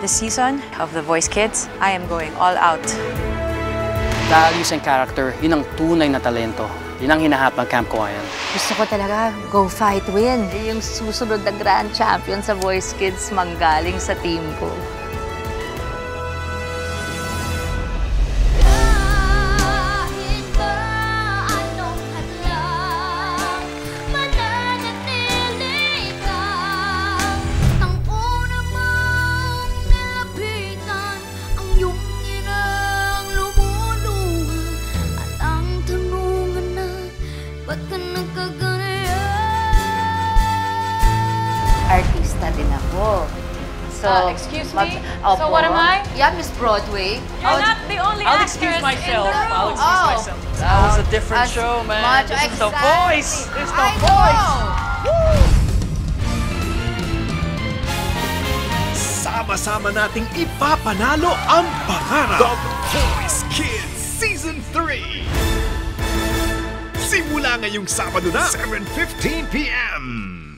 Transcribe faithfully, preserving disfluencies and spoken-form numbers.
This season of The Voice Kids, I am going all out. Values and character, yun ang tunay na talento. Yun ang hinahanap ng Camp Kawayan. Gusto ko talaga, go fight, win. Yung susunod na grand champion sa Voice Kids manggaling sa team ko. Artista din ako. So, uh, excuse me? So what am I? Yeah, Miss Broadway. You're I'll, not the only I'll actress myself. in the room. I'll excuse oh. myself. That was a different As show, man. Much this exactly. is The Voice. This is The I Voice. Sama-sama nating ipapanalo ang pangarap. The Voice Kids Season three. Simula ngayong Sabado na, seven fifteen p m